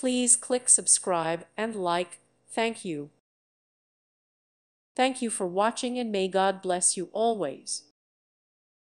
Please click subscribe and like. Thank you. Thank you for watching, and may God bless you always.